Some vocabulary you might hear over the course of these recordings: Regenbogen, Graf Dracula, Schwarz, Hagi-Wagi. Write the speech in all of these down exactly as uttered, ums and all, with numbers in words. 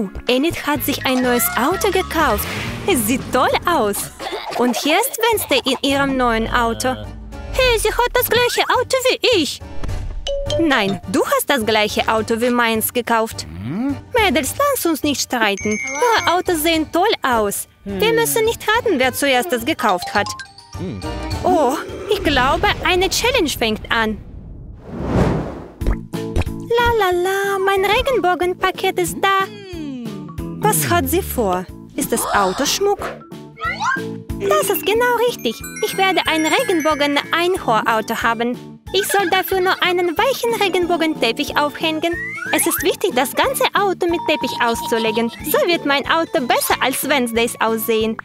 Wow, Enid hat sich ein neues Auto gekauft. Es sieht toll aus. Und hier ist Wednesday in ihrem neuen Auto. Hey, sie hat das gleiche Auto wie ich. Nein, du hast das gleiche Auto wie meins gekauft. Mädels, lass uns nicht streiten. Eure Autos sehen toll aus. Wir müssen nicht raten, wer zuerst das gekauft hat. Oh, ich glaube, eine Challenge fängt an. La la la, mein Regenbogenpaket ist da. Was hat sie vor? Ist das Autoschmuck? Das ist genau richtig. Ich werde ein Regenbogen-Einhorn-Auto haben. Ich soll dafür nur einen weichen Regenbogenteppich aufhängen. Es ist wichtig, das ganze Auto mit Teppich auszulegen. So wird mein Auto besser als Wednesdays aussehen.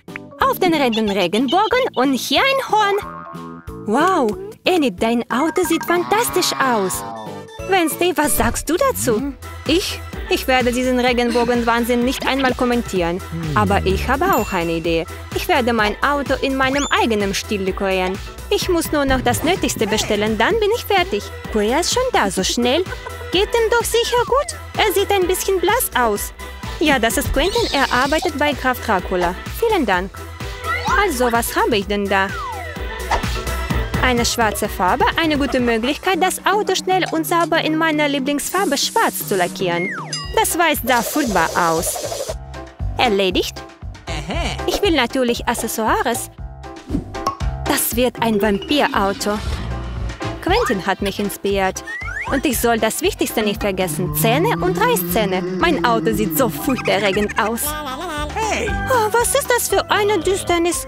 Auf den Rändern Regenbogen und hier ein Horn. Wow, Enid, dein Auto sieht fantastisch aus. Wednesday, was sagst du dazu? Ich? Ich werde diesen Regenbogenwahnsinn nicht einmal kommentieren. Aber ich habe auch eine Idee. Ich werde mein Auto in meinem eigenen Stil dekorieren. Ich muss nur noch das Nötigste bestellen, dann bin ich fertig. Queer ist schon da, so schnell. Geht ihm doch sicher gut. Er sieht ein bisschen blass aus. Ja, das ist Quentin, er arbeitet bei Graf Dracula. Vielen Dank. Also, was habe ich denn da? Eine schwarze Farbe, eine gute Möglichkeit, das Auto schnell und sauber in meiner Lieblingsfarbe schwarz zu lackieren. Das weiß da furchtbar aus. Erledigt? Ich will natürlich Accessoires. Das wird ein Vampirauto. Quentin hat mich inspiriert. Und ich soll das Wichtigste nicht vergessen, Zähne und Reißzähne. Mein Auto sieht so furchterregend aus. Oh, was ist das für eine Düsternis?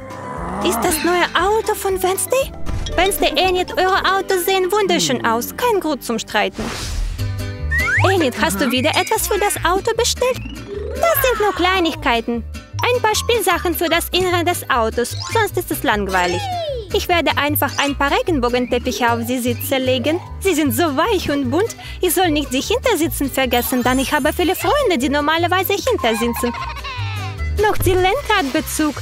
Ist das neue Auto von Wednesday? Wednesday, Enid, eure Autos sehen wunderschön aus. Kein Grund zum Streiten. Enid, hast du wieder etwas für das Auto bestellt? Das sind nur Kleinigkeiten. Ein paar Spielsachen für das Innere des Autos, sonst ist es langweilig. Ich werde einfach ein paar Regenbogenteppiche auf die Sitze legen. Sie sind so weich und bunt. Ich soll nicht die Hintersitzen vergessen, denn ich habe viele Freunde, die normalerweise hintersitzen. Noch den Lenkradbezug.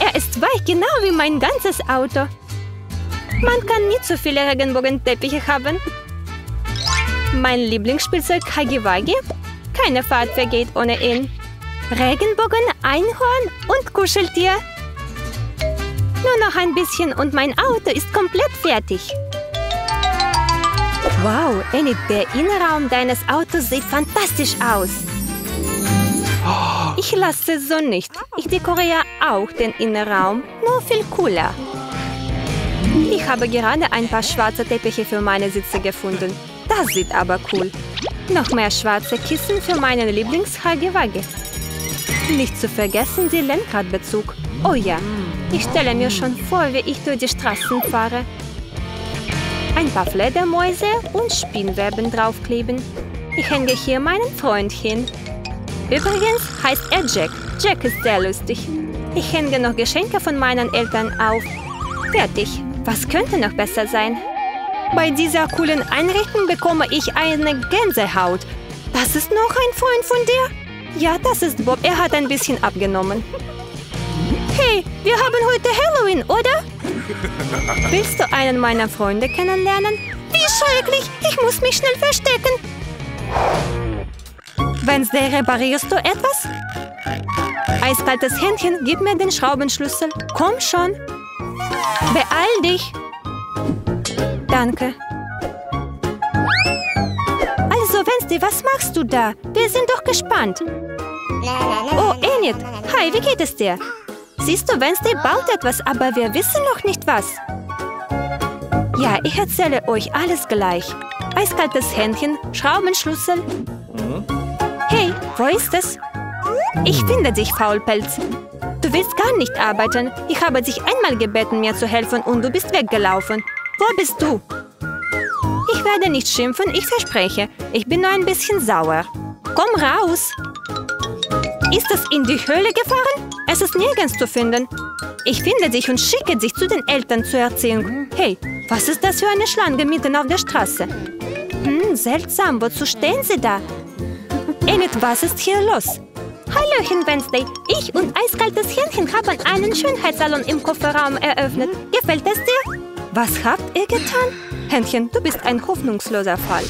Er ist weich, genau wie mein ganzes Auto. Man kann nie zu viele Regenbogenteppiche haben. Mein Lieblingsspielzeug Hagi-Wagi. Keine Fahrt vergeht ohne ihn. Regenbogen, Einhorn und Kuscheltier. Nur noch ein bisschen und mein Auto ist komplett fertig. Wow, Enid, der Innenraum deines Autos sieht fantastisch aus. Ich lasse es so nicht. Ich dekoriere auch den Innenraum, nur viel cooler. Ich habe gerade ein paar schwarze Teppiche für meine Sitze gefunden. Das sieht aber cool. Noch mehr schwarze Kissen für meinen Lieblings-Hagi-Wagi. Nicht zu vergessen den Lenkradbezug. Oh ja, ich stelle mir schon vor, wie ich durch die Straßen fahre. Ein paar Fledermäuse und Spinnweben draufkleben. Ich hänge hier meinen Freund hin. Übrigens heißt er Jack. Jack ist sehr lustig. Ich hänge noch Geschenke von meinen Eltern auf. Fertig. Was könnte noch besser sein? Bei dieser coolen Einrichtung bekomme ich eine Gänsehaut. Das ist noch ein Freund von dir? Ja, das ist Bob. Er hat ein bisschen abgenommen. Hey, wir haben heute Halloween, oder? Willst du einen meiner Freunde kennenlernen? Wie schrecklich! Ich muss mich schnell verstecken. Wednesday, reparierst du etwas? Eiskaltes Händchen, gib mir den Schraubenschlüssel. Komm schon. Beeil dich. Danke. Also, Wednesday, was machst du da? Wir sind doch gespannt. Oh, Enid. Hi, wie geht es dir? Siehst du, Wednesday baut etwas, aber wir wissen noch nicht was. Ja, ich erzähle euch alles gleich. Eiskaltes Händchen, Schraubenschlüssel. Hey, wo ist es? Ich finde dich, Faulpelz. Du willst gar nicht arbeiten. Ich habe dich einmal gebeten, mir zu helfen und du bist weggelaufen. Wo bist du? Ich werde nicht schimpfen, ich verspreche. Ich bin nur ein bisschen sauer. Komm raus! Ist es in die Höhle gefahren? Es ist nirgends zu finden. Ich finde dich und schicke dich zu den Eltern zur Erziehung. Hey, was ist das für eine Schlange mitten auf der Straße? Hm, seltsam, wozu stehen sie da? Enid, was ist hier los? Hallöchen, Wednesday. Ich und Eiskaltes Hähnchen haben einen Schönheitssalon im Kofferraum eröffnet. Gefällt es dir? Was habt ihr getan? Hähnchen, du bist ein hoffnungsloser Fall.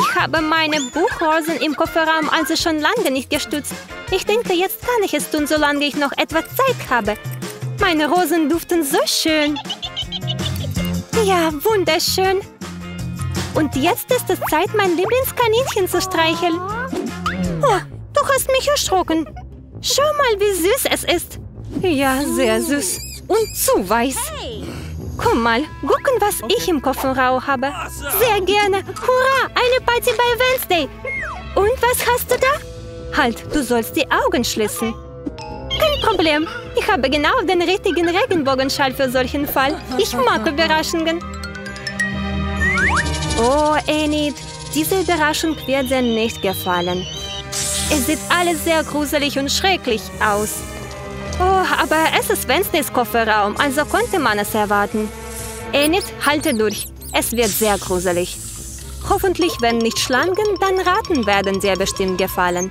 Ich habe meine Buchrosen im Kofferraum also schon lange nicht gestutzt. Ich denke, jetzt kann ich es tun, solange ich noch etwas Zeit habe. Meine Rosen duften so schön. Ja, wunderschön. Und jetzt ist es Zeit, mein Lieblingskaninchen zu streicheln. Oh, du hast mich erschrocken. Schau mal, wie süß es ist. Ja, sehr süß. Und zu weiß. Komm mal, gucken, was ich im Kofferraum habe. Sehr gerne. Hurra, eine Party bei Wednesday. Und was hast du da? Halt, du sollst die Augen schließen. Kein Problem. Ich habe genau den richtigen Regenbogenschal für solchen Fall. Ich mag Überraschungen. Oh, Enid, diese Überraschung wird dir nicht gefallen. Es sieht alles sehr gruselig und schrecklich aus. Oh, aber es ist Wednesdays Kofferraum, also konnte man es erwarten. Enid, halte durch. Es wird sehr gruselig. Hoffentlich, wenn nicht Schlangen, dann Ratten werden dir bestimmt gefallen.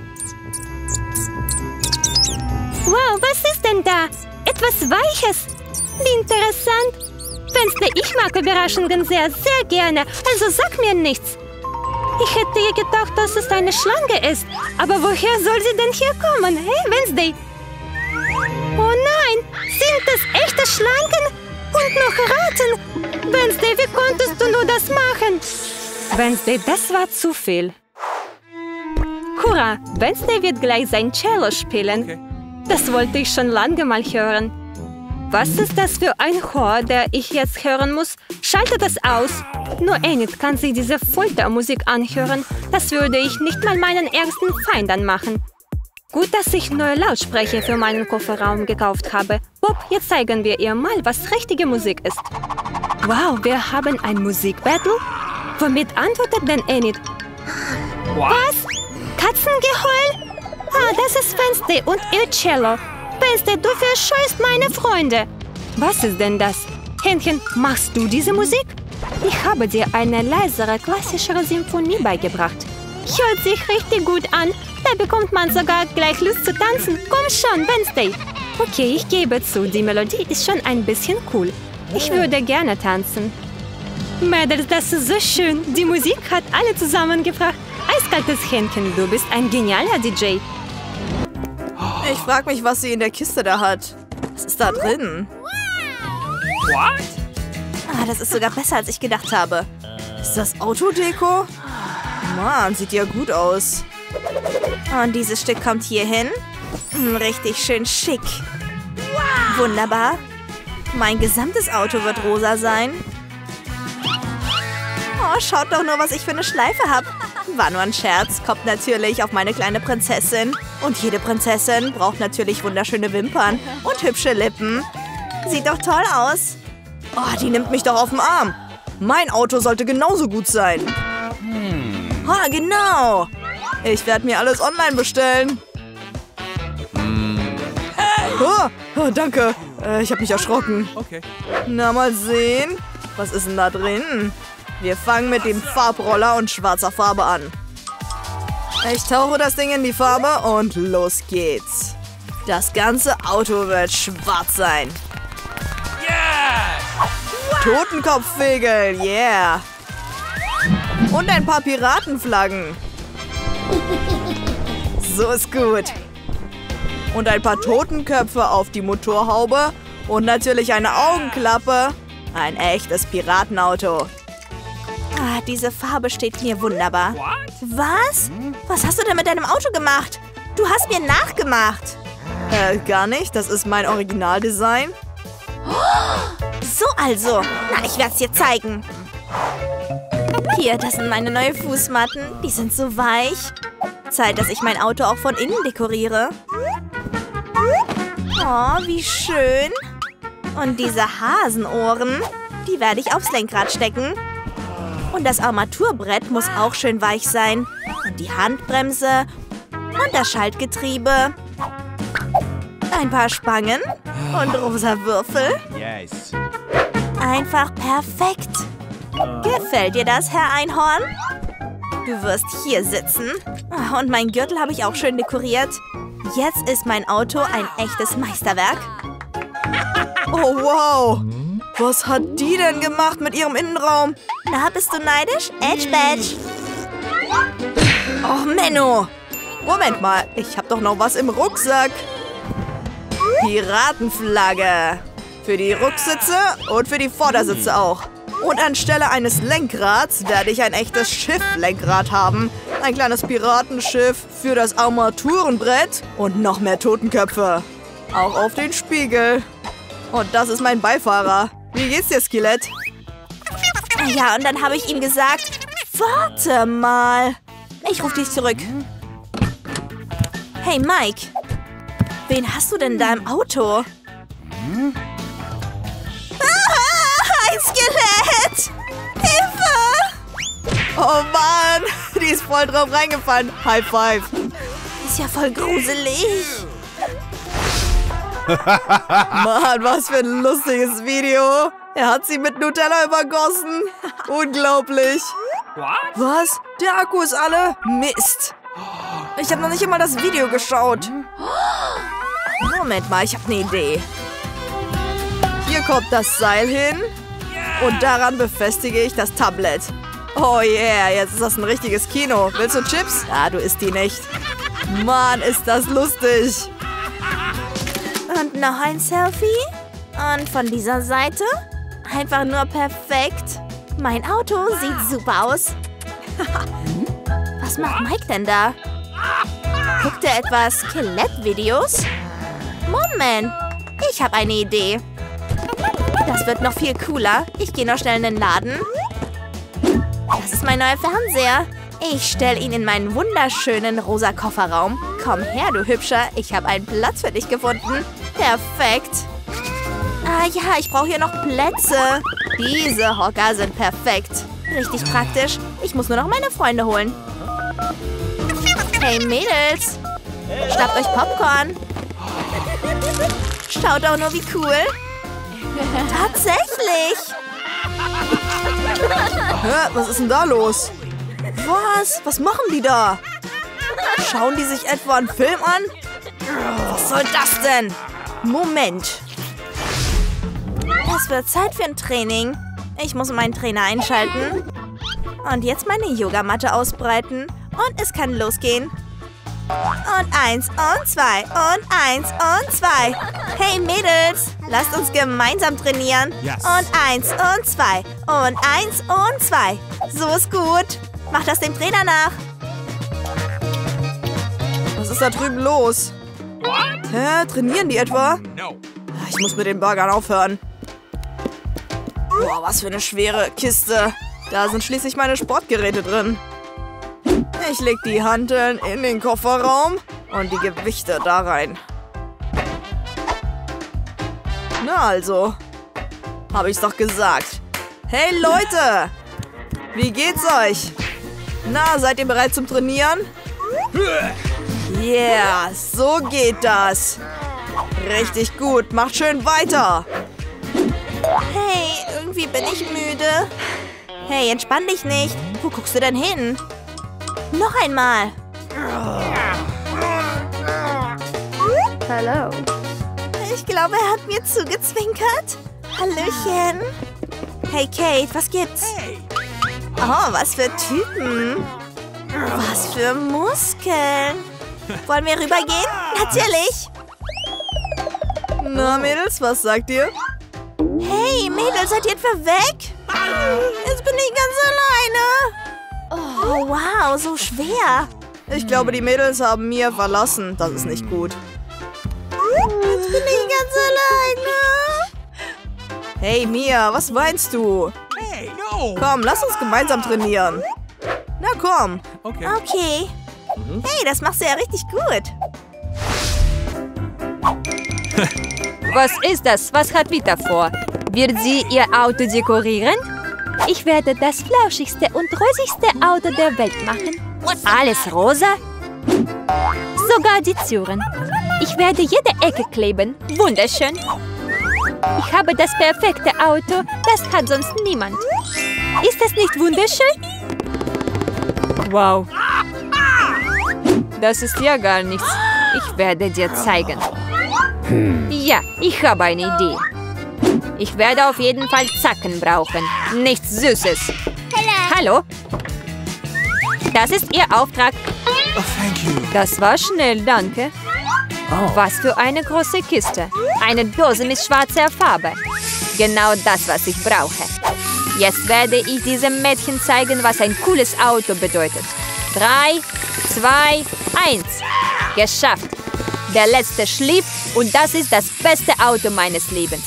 Wow, was ist denn da? Etwas Weiches. Wie interessant. Wednesday, ich mag Überraschungen sehr, sehr gerne, also sag mir nichts. Ich hätte ja gedacht, dass es eine Schlange ist. Aber woher soll sie denn hier kommen? Hey, Wednesday. Oh nein, sind das echte Schlangen? Und noch Ratten? Wednesday, wie konntest du nur das machen? Wednesday, das war zu viel. Hurra, Wednesday wird gleich sein Cello spielen. Okay. Das wollte ich schon lange mal hören. Was ist das für ein Chor, der ich jetzt hören muss? Schalte das aus. Nur Enid kann sich diese Foltermusik anhören. Das würde ich nicht mal meinen ärgsten Feinden machen. Gut, dass ich neue Lautsprecher für meinen Kofferraum gekauft habe. Bob, jetzt zeigen wir ihr mal, was richtige Musik ist. Wow, wir haben ein Musikbattle? Womit antwortet denn Enid? Was? Katzengeheul? Ah, das ist Wednesday und ihr Cello. Wednesday, du verscheust meine Freunde. Was ist denn das? Hähnchen, machst du diese Musik? Ich habe dir eine leisere, klassischere Symphonie beigebracht. Hört sich richtig gut an. Da bekommt man sogar gleich Lust zu tanzen. Komm schon, Wednesday. Okay, ich gebe zu, die Melodie ist schon ein bisschen cool. Ich würde gerne tanzen. Mädels, das ist so schön. Die Musik hat alle zusammengebracht. Eiskaltes Hähnchen, du bist ein genialer D J. Ich frage mich, was sie in der Kiste da hat. Was ist da drin? What? Ah, das ist sogar besser, als ich gedacht habe. Ist das Autodeko? Mann, sieht ja gut aus. Und dieses Stück kommt hier hin. Richtig schön schick. Wunderbar. Mein gesamtes Auto wird rosa sein. Oh, schaut doch nur, was ich für eine Schleife habe. War nur ein Scherz. Kommt natürlich auf meine kleine Prinzessin. Und jede Prinzessin braucht natürlich wunderschöne Wimpern und hübsche Lippen. Sieht doch toll aus. Oh, die nimmt mich doch auf den Arm. Mein Auto sollte genauso gut sein. Ah, genau. Ich werde mir alles online bestellen. Oh, oh, danke. Äh, ich habe mich erschrocken. Okay. Na, mal sehen. Was ist denn da drin? Wir fangen mit dem Farbroller und schwarzer Farbe an. Ich tauche das Ding in die Farbe und los geht's. Das ganze Auto wird schwarz sein. Yeah! Totenkopfvögel, yeah. Und ein paar Piratenflaggen. So ist gut. Und ein paar Totenköpfe auf die Motorhaube. Und natürlich eine Augenklappe. Ein echtes Piratenauto. Ah, diese Farbe steht mir wunderbar. Was? Was hast du denn mit deinem Auto gemacht? Du hast mir nachgemacht. Äh, gar nicht. Das ist mein Originaldesign. So also. Na, ich werde es dir zeigen. Hier, das sind meine neuen Fußmatten. Die sind so weich. Zeit, dass ich mein Auto auch von innen dekoriere. Oh, wie schön. Und diese Hasenohren, die werde ich aufs Lenkrad stecken. Und das Armaturbrett muss auch schön weich sein. Und die Handbremse und das Schaltgetriebe. Ein paar Spangen und rosa Würfel. Einfach perfekt. Gefällt dir das, Herr Einhorn? Du wirst hier sitzen. Und meinen Gürtel habe ich auch schön dekoriert. Jetzt ist mein Auto ein echtes Meisterwerk. Oh, wow. Was hat die denn gemacht mit ihrem Innenraum? Na, bist du neidisch? Edge Badge. Och, Menno. Moment mal, ich habe doch noch was im Rucksack. Piratenflagge. Für die Rücksitze und für die Vordersitze auch. Und anstelle eines Lenkrads werde ich ein echtes Schifflenkrad haben. Ein kleines Piratenschiff für das Armaturenbrett und noch mehr Totenköpfe. Auch auf den Spiegel. Und das ist mein Beifahrer. Wie geht's dir, Skelett? Ja, und dann habe ich ihm gesagt, warte mal. Ich rufe dich zurück. Hey, Mike. Wen hast du denn in deinem Auto? Ah, ein Skelett! Hilfe! Oh Mann, die ist voll drauf reingefallen. High five. Ist ja voll gruselig. Mann, was für ein lustiges Video. Er hat sie mit Nutella übergossen. Unglaublich. Was? Der Akku ist alle? Mist. Ich habe noch nicht immer das Video geschaut. Moment mal, ich habe eine Idee. Hier kommt das Seil hin. Und daran befestige ich das Tablet. Oh yeah, jetzt ist das ein richtiges Kino. Willst du Chips? Ah, du isst die nicht. Mann, ist das lustig. Und noch ein Selfie. Und von dieser Seite. Einfach nur perfekt. Mein Auto sieht super aus. Was macht Mike denn da? Guckt er etwa Skelettvideos? Moment, ich habe eine Idee. Das wird noch viel cooler. Ich gehe noch schnell in den Laden. Das ist mein neuer Fernseher. Ich stelle ihn in meinen wunderschönen rosa Kofferraum. Komm her, du Hübscher. Ich habe einen Platz für dich gefunden. Perfekt. Ah ja, ich brauche hier noch Plätze. Diese Hocker sind perfekt. Richtig praktisch. Ich muss nur noch meine Freunde holen. Hey Mädels, schnappt euch Popcorn. Schaut auch nur, wie cool. Tatsächlich. Hä, was ist denn da los? Was? Was machen die da? Schauen die sich etwa einen Film an? Was soll das denn? Moment. Es wird Zeit für ein Training. Ich muss meinen Trainer einschalten. Und jetzt meine Yogamatte ausbreiten. Und es kann losgehen. Und eins und zwei und eins und zwei. Hey Mädels, lasst uns gemeinsam trainieren. Yes. Und eins und zwei und eins und zwei. So ist gut. Mach das dem Trainer nach. Was ist da drüben los? What? Hä, trainieren die etwa? No. Ich muss mit den Burgern aufhören. Boah, was für eine schwere Kiste. Da sind schließlich meine Sportgeräte drin. Ich leg die Hanteln in den Kofferraum und die Gewichte da rein. Na also, habe ich's doch gesagt. Hey Leute, wie geht's euch? Na, seid ihr bereit zum Trainieren? Yeah, so geht das. Richtig gut, macht schön weiter. Hey, irgendwie bin ich müde. Hey, entspann dich nicht. Wo guckst du denn hin? Noch einmal. Hallo. Ich glaube, er hat mir zugezwinkert. Hallöchen. Hey, Kate, was gibt's? Oh, was für Typen. Was für Muskeln. Wollen wir rübergehen? Natürlich. Na, Mädels, was sagt ihr? Hey, Mädels, seid ihr etwa weg? Jetzt bin ich ganz alleine. Oh, wow, so schwer. Ich glaube, die Mädels haben mir verlassen. Das ist nicht gut. Jetzt bin ich ganz alleine. Hey, Mia, was weinst du? Hey, no. Komm, lass uns gemeinsam trainieren. Na komm. Okay. Okay. Hey, das machst du ja richtig gut. Was ist das? Was hat Vita vor? Wird sie ihr Auto dekorieren? Ich werde das flauschigste und rosigste Auto der Welt machen. Alles rosa? Sogar die Türen. Ich werde jede Ecke kleben. Wunderschön. Ich habe das perfekte Auto. Das hat sonst niemand. Ist das nicht wunderschön? Wow. Das ist ja gar nichts. Ich werde dir zeigen. Ja, ich habe eine Idee. Ich werde auf jeden Fall Zacken brauchen. Nichts Süßes. Hello. Hallo. Das ist Ihr Auftrag. Oh, thank you. Das war schnell, danke. Oh. Was für eine große Kiste. Eine Dose mit schwarzer Farbe. Genau das, was ich brauche. Jetzt werde ich diesem Mädchen zeigen, was ein cooles Auto bedeutet. Drei, zwei, eins. Geschafft. Der letzte schlief und das ist das beste Auto meines Lebens.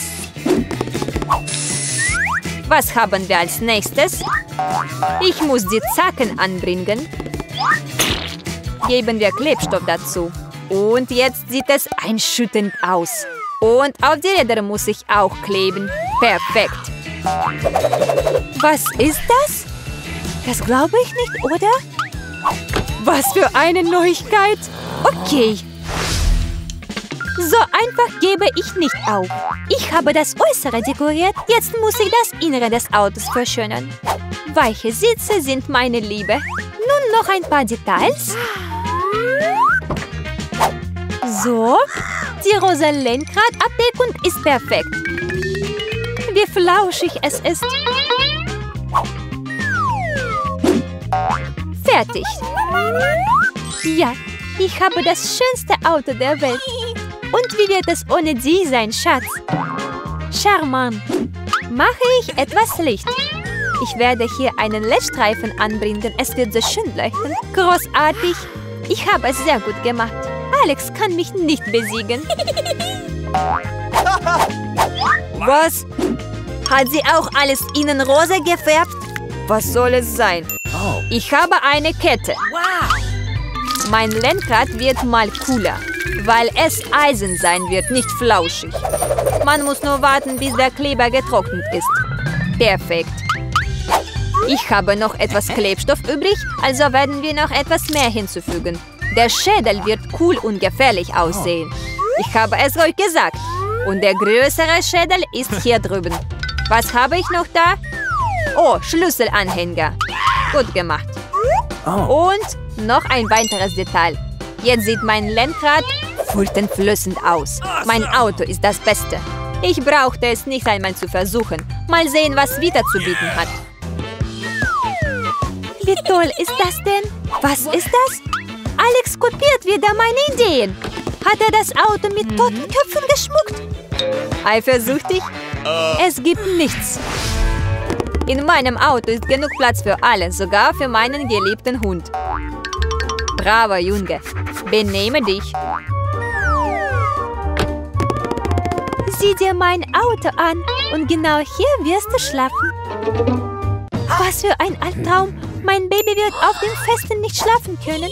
Was haben wir als nächstes? Ich muss die Zacken anbringen. Geben wir Klebstoff dazu. Und jetzt sieht es einschüchtern aus. Und auf die Räder muss ich auch kleben. Perfekt. Was ist das? Das glaube ich nicht, oder? Was für eine Neuigkeit. Okay. So einfach gebe ich nicht auf. Ich habe das Äußere dekoriert. Jetzt muss ich das Innere des Autos verschönern. Weiche Sitze sind meine Liebe. Nun noch ein paar Details. So, die rosa Lenkradabdeckung ist perfekt. Wie flauschig es ist. Fertig. Ja, ich habe das schönste Auto der Welt. Und wie wird es ohne sie sein, Schatz? Charmant. Mache ich etwas Licht. Ich werde hier einen Leuchtstreifen anbringen. Es wird so schön leuchten. Großartig. Ich habe es sehr gut gemacht. Alex kann mich nicht besiegen. Was? Hat sie auch alles innen rosa gefärbt? Was soll es sein? Oh. Ich habe eine Kette. Wow. Mein Lenkrad wird mal cooler, weil es Eisen sein wird, nicht flauschig. Man muss nur warten, bis der Kleber getrocknet ist. Perfekt. Ich habe noch etwas Klebstoff übrig, also werden wir noch etwas mehr hinzufügen. Der Schädel wird cool und gefährlich aussehen. Ich habe es euch gesagt. Und der größere Schädel ist hier drüben. Was habe ich noch da? Oh, Schlüsselanhänger. Gut gemacht. Oh. Und noch ein weiteres Detail. Jetzt sieht mein Lenkrad furtenflößend aus. Mein Auto ist das Beste. Ich brauchte es nicht einmal zu versuchen. Mal sehen, was Vita zu bieten hat. Wie toll ist das denn? Was ist das? Alex kopiert wieder meine Ideen. Hat er das Auto mit toten Köpfen geschmückt? Eifersüchtig? Es gibt nichts. In meinem Auto ist genug Platz für alle, sogar für meinen geliebten Hund. Braver Junge, benehme dich. Sieh dir mein Auto an und genau hier wirst du schlafen. Was für ein Albtraum! Mein Baby wird auf den Festen nicht schlafen können.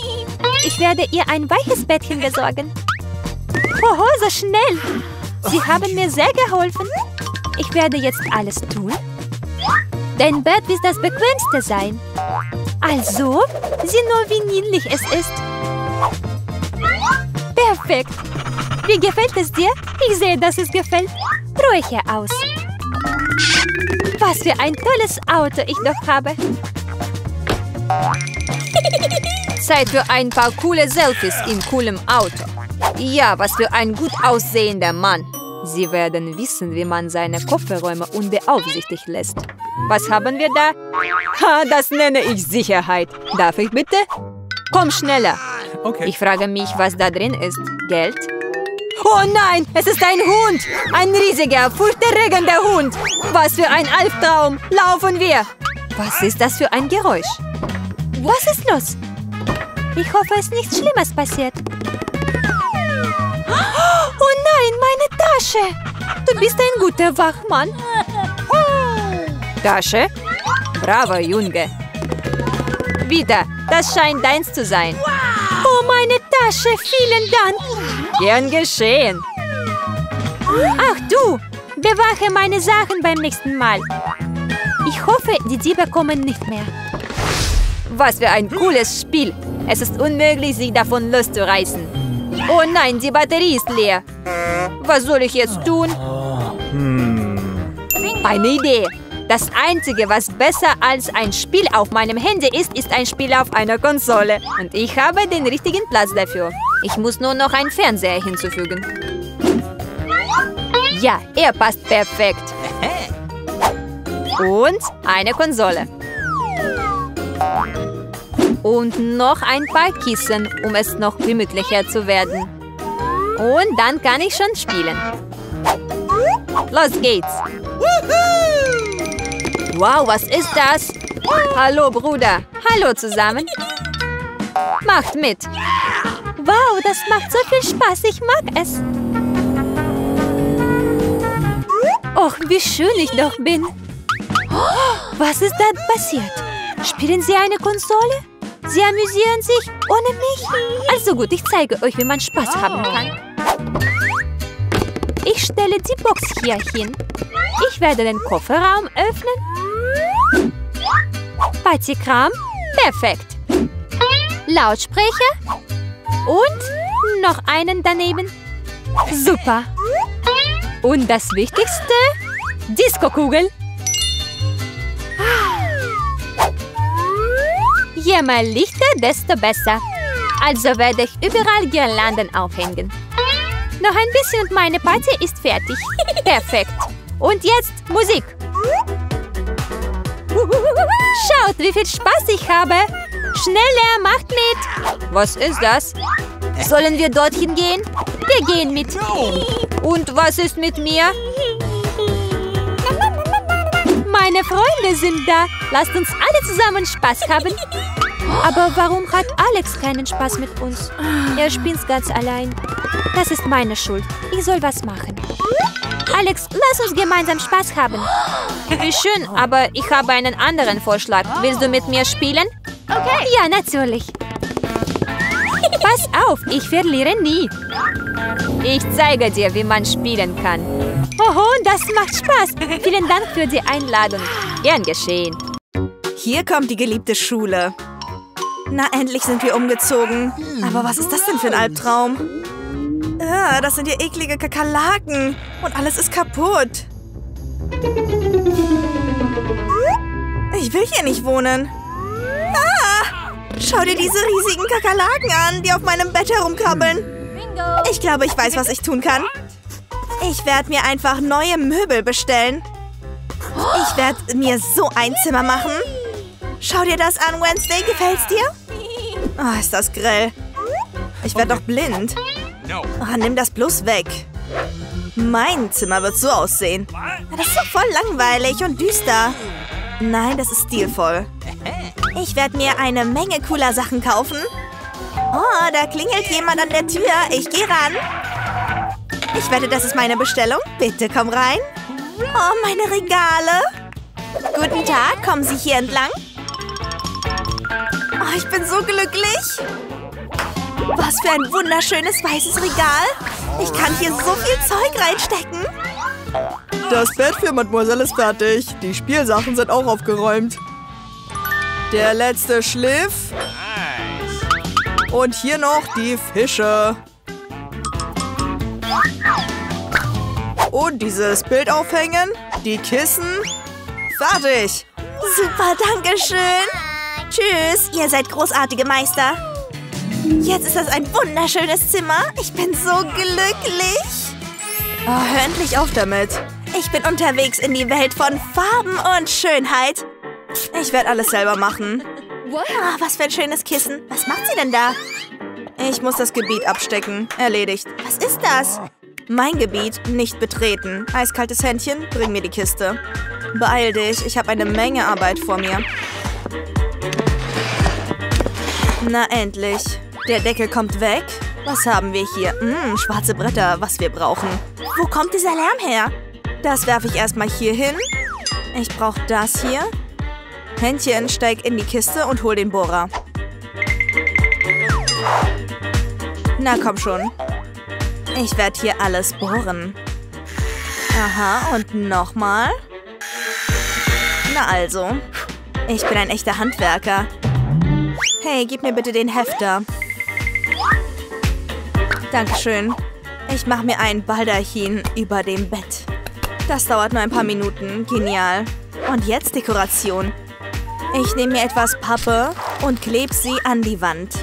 Ich werde ihr ein weiches Bettchen besorgen. Hoho, so schnell! Sie haben mir sehr geholfen. Ich werde jetzt alles tun. Dein Bett wird das bequemste sein. Also, sieh nur, wie niedlich es ist. Perfekt. Wie gefällt es dir? Ich sehe, dass es gefällt. Ruhig hier aus. Was für ein tolles Auto ich doch habe. Zeit für ein paar coole Selfies in coolem Auto. Ja, was für ein gut aussehender Mann. Sie werden wissen, wie man seine Kofferräume unbeaufsichtigt lässt. Was haben wir da? Ha, das nenne ich Sicherheit. Darf ich bitte? Komm schneller. Okay. Ich frage mich, was da drin ist. Geld? Oh nein, es ist ein Hund. Ein riesiger, furchterregender Hund. Was für ein Albtraum. Laufen wir. Was ist das für ein Geräusch? Was ist los? Ich hoffe, es ist nichts Schlimmes passiert. Oh nein, meine Tasche! Du bist ein guter Wachmann. Tasche? Braver Junge. Wieder, das scheint deins zu sein. Oh, meine Tasche, vielen Dank. Gern geschehen. Ach du, bewache meine Sachen beim nächsten Mal. Ich hoffe, die Diebe kommen nicht mehr. Was für ein cooles Spiel. Es ist unmöglich, sie davon loszureißen. Oh nein, die Batterie ist leer. Was soll ich jetzt tun? Eine Idee. Das Einzige, was besser als ein Spiel auf meinem Handy ist, ist ein Spiel auf einer Konsole. Und ich habe den richtigen Platz dafür. Ich muss nur noch einen Fernseher hinzufügen. Ja, er passt perfekt. Und eine Konsole. Und noch ein paar Kissen, um es noch gemütlicher zu werden. Und dann kann ich schon spielen. Los geht's! Wow, was ist das? Hallo, Bruder. Hallo zusammen. Macht mit. Wow, das macht so viel Spaß. Ich mag es. Och, wie schön ich doch bin. Was ist da passiert? Spielen Sie eine Konsole? Sie amüsieren sich ohne mich? Also gut, ich zeige euch, wie man Spaß haben kann. Ich stelle die Box hier hin. Ich werde den Kofferraum öffnen. Partykram. Perfekt. Lautsprecher. Und noch einen daneben. Super. Und das Wichtigste? Diskokugel. Je mehr Lichter, desto besser. Also werde ich überall Girlanden aufhängen. Noch ein bisschen und meine Party ist fertig. Perfekt. Und jetzt Musik. Schaut, wie viel Spaß ich habe. Schneller, macht mit. Was ist das? Sollen wir dorthin gehen? Wir gehen mit. Und was ist mit mir? Meine Freunde sind da. Lasst uns alle zusammen Spaß haben. Aber warum hat Alex keinen Spaß mit uns? Er spinnt ganz allein. Das ist meine Schuld. Ich soll was machen. Alex, lass uns gemeinsam Spaß haben. Wie schön, aber ich habe einen anderen Vorschlag. Willst du mit mir spielen? Okay. Ja, natürlich. Pass auf, ich verliere nie. Ich zeige dir, wie man spielen kann. Oho, das macht Spaß. Vielen Dank für die Einladung. Gern geschehen. Hier kommt die geliebte Schule. Na, endlich sind wir umgezogen. Aber was ist das denn für ein Albtraum? Ah, das sind ja eklige Kakerlaken. Und alles ist kaputt. Ich will hier nicht wohnen. Ah, schau dir diese riesigen Kakerlaken an, die auf meinem Bett herumkrabbeln. Ich glaube, ich weiß, was ich tun kann. Ich werde mir einfach neue Möbel bestellen. Ich werde mir so ein Zimmer machen. Schau dir das an, Wednesday. Gefällt's dir? Oh, ist das grell. Ich werde doch blind. Oh, nimm das bloß weg. Mein Zimmer wird so aussehen. Das ist doch voll langweilig und düster. Nein, das ist stilvoll. Ich werde mir eine Menge cooler Sachen kaufen. Oh, da klingelt jemand an der Tür. Ich gehe ran. Ich wette, das ist meine Bestellung. Bitte komm rein. Oh, meine Regale. Guten Tag, kommen Sie hier entlang? Oh, ich bin so glücklich. Was für ein wunderschönes weißes Regal. Ich kann hier so viel Zeug reinstecken. Das Bett für Mademoiselle ist fertig. Die Spielsachen sind auch aufgeräumt. Der letzte Schliff. Und hier noch die Fische. Und dieses Bild aufhängen. Die Kissen. Fertig. Super, danke schön. Tschüss, ihr seid großartige Meister. Jetzt ist das ein wunderschönes Zimmer. Ich bin so glücklich. Oh, hör endlich auf damit. Ich bin unterwegs in die Welt von Farben und Schönheit. Ich werde alles selber machen. Wow, was für ein schönes Kissen. Was macht sie denn da? Ich muss das Gebiet abstecken. Erledigt. Was ist das? Mein Gebiet nicht betreten. Eiskaltes Händchen, bring mir die Kiste. Beeil dich, ich habe eine Menge Arbeit vor mir. Na endlich. Der Deckel kommt weg. Was haben wir hier? Hm, schwarze Bretter, was wir brauchen. Wo kommt dieser Lärm her? Das werfe ich erstmal hier hin. Ich brauche das hier. Händchen, steig in die Kiste und hol den Bohrer. Na komm schon. Ich werde hier alles bohren. Aha, und nochmal. Na also. Ich bin ein echter Handwerker. Hey, gib mir bitte den Hefter. Dankeschön. Ich mache mir einen Baldachin über dem Bett. Das dauert nur ein paar Minuten. Genial. Und jetzt Dekoration. Ich nehme mir etwas Pappe und klebe sie an die Wand.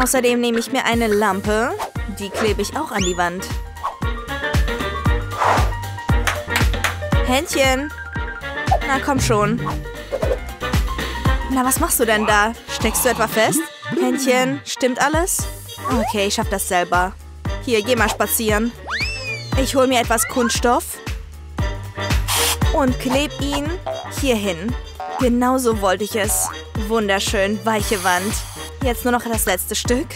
Außerdem nehme ich mir eine Lampe. Die klebe ich auch an die Wand. Händchen. Na komm schon. Anna, was machst du denn da? Steckst du etwa fest? Händchen, stimmt alles? Okay, ich schaff das selber. Hier, geh mal spazieren. Ich hol mir etwas Kunststoff und kleb ihn hierhin. Genauso wollte ich es. Wunderschön, weiche Wand. Jetzt nur noch das letzte Stück.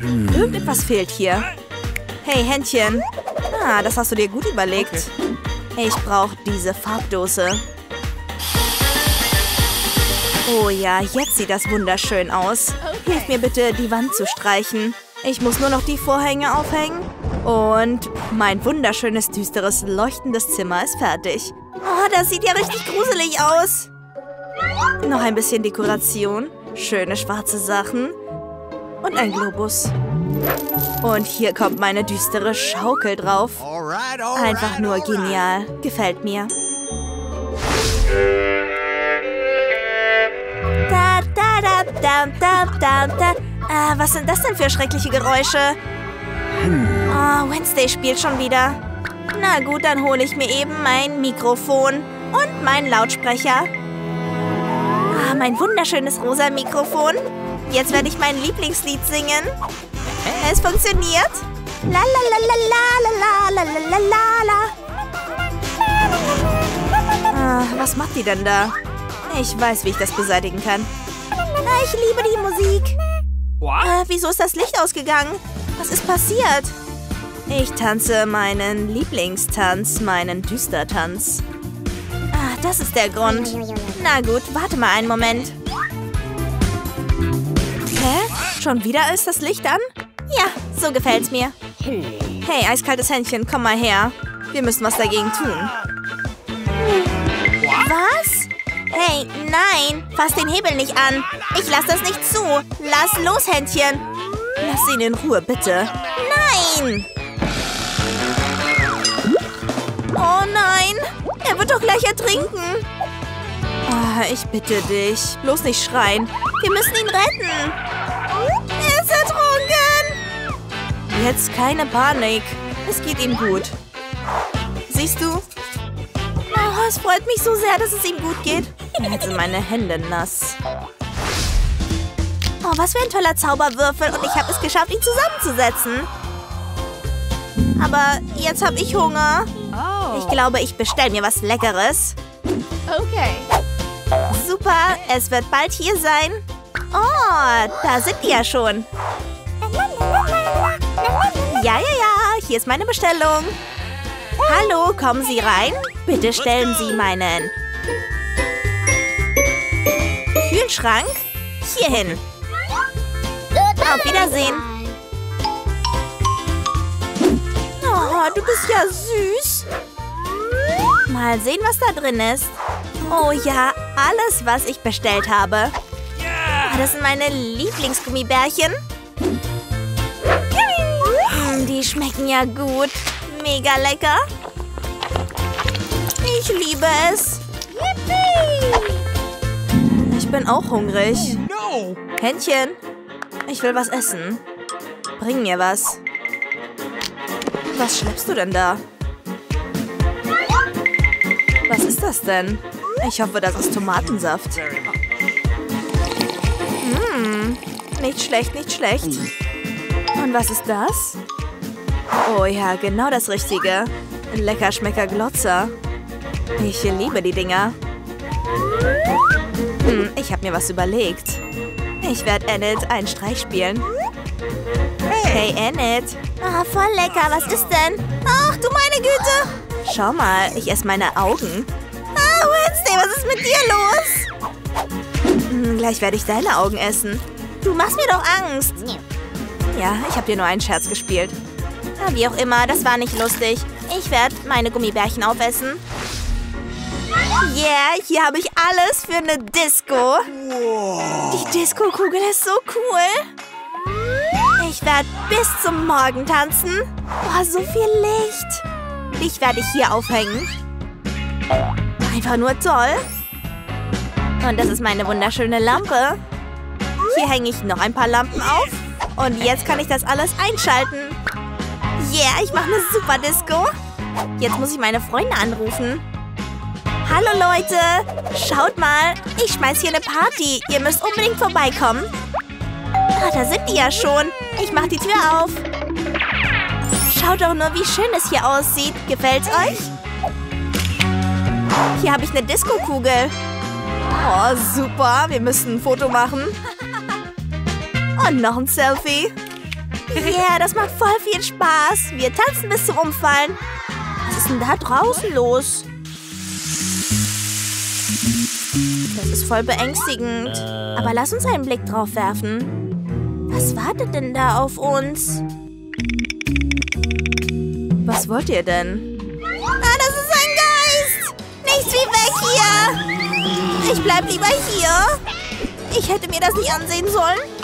Irgendetwas fehlt hier. Hey, Händchen. Ah, das hast du dir gut überlegt. Ich brauche diese Farbdose. Oh ja, jetzt sieht das wunderschön aus. Hilf mir bitte, die Wand zu streichen. Ich muss nur noch die Vorhänge aufhängen. Und mein wunderschönes, düsteres, leuchtendes Zimmer ist fertig. Oh, das sieht ja richtig gruselig aus. Noch ein bisschen Dekoration. Schöne schwarze Sachen. Und ein Globus. Und hier kommt meine düstere Schaukel drauf. Einfach nur genial. Gefällt mir. Da, da, da, da, da, da, da. Äh, was sind das denn für schreckliche Geräusche? Oh, Wednesday spielt schon wieder. Na gut, dann hole ich mir eben mein Mikrofon und meinen Lautsprecher. Ah, mein wunderschönes rosa Mikrofon. Jetzt werde ich mein Lieblingslied singen. Es funktioniert. La la la la la la la la la la. Ah, was macht die denn da? Ich weiß, wie ich das beseitigen kann. Ah, ich liebe die Musik. Ah, wieso ist das Licht ausgegangen? Was ist passiert? Ich tanze meinen Lieblingstanz, meinen Düstertanz. Ah, das ist der Grund. Na gut, warte mal einen Moment. Hä? Schon wieder ist das Licht an? Ja, so gefällt's mir. Hey, eiskaltes Händchen, komm mal her. Wir müssen was dagegen tun. Was? Hey, nein, fass den Hebel nicht an. Ich lass das nicht zu. Lass los, Händchen. Lass ihn in Ruhe, bitte. Nein! Oh nein, er wird doch gleich ertrinken. Oh, ich bitte dich, bloß nicht schreien. Wir müssen ihn retten. Er ist ertrunken. Jetzt keine Panik. Es geht ihm gut. Siehst du? Oh, es freut mich so sehr, dass es ihm gut geht. Jetzt sind meine Hände nass. Oh, was für ein toller Zauberwürfel. Und ich habe es geschafft, ihn zusammenzusetzen. Aber jetzt habe ich Hunger. Ich glaube, ich bestelle mir was Leckeres. Okay. Super, es wird bald hier sein. Oh, da sind die ja schon. Ja, ja, ja, hier ist meine Bestellung. Hallo, kommen Sie rein? Bitte stellen Sie meinen Kühlschrank hierhin. Auf Wiedersehen. Oh, du bist ja süß. Mal sehen, was da drin ist. Oh ja, alles, was ich bestellt habe. Oh, das sind meine Lieblingsgummibärchen. Mm, die schmecken ja gut. Mega lecker. Ich liebe es. Ich bin auch hungrig. Händchen, ich will was essen. Bring mir was. Was schleppst du denn da? Was ist das denn? Ich hoffe, das ist Tomatensaft. Hm, nicht schlecht, nicht schlecht. Und was ist das? Oh ja, genau das Richtige. Lecker Schmecker Glotzer. Ich liebe die Dinger. Hm, ich habe mir was überlegt. Ich werde Annette einen Streich spielen. Hey, Annette. Ah, oh, voll lecker. Was ist denn? Ach, du meine Güte. Schau mal, ich esse meine Augen. Ah, Wednesday, was ist mit dir los? Hm, gleich werde ich deine Augen essen. Du machst mir doch Angst. Ja, ich habe dir nur einen Scherz gespielt. Ah, wie auch immer, das war nicht lustig. Ich werde meine Gummibärchen aufessen. Yeah, hier habe ich alles für eine Disco. Die Disco-Kugel ist so cool. Ich werde bis zum Morgen tanzen. Boah, so viel Licht. Dich werde ich hier aufhängen. Einfach nur toll. Und das ist meine wunderschöne Lampe. Hier hänge ich noch ein paar Lampen auf. Und jetzt kann ich das alles einschalten. Yeah, ich mache eine super Disco. Jetzt muss ich meine Freunde anrufen. Hallo Leute, schaut mal, ich schmeiß hier eine Party. Ihr müsst unbedingt vorbeikommen. Ah, da sind die ja schon. Ich mach die Tür auf. Schaut doch nur, wie schön es hier aussieht. Gefällt's euch? Hier habe ich eine Disco-Kugel. Oh, super. Wir müssen ein Foto machen. Und noch ein Selfie. Yeah, das macht voll viel Spaß. Wir tanzen bis zum Umfallen. Was ist denn da draußen los? Das ist voll beängstigend. Aber lass uns einen Blick drauf werfen. Was wartet denn da auf uns? Was wollt ihr denn? Ah, das ist ein Geist! Nichts wie weg hier! Ich bleib lieber hier. Ich hätte mir das nicht ansehen sollen.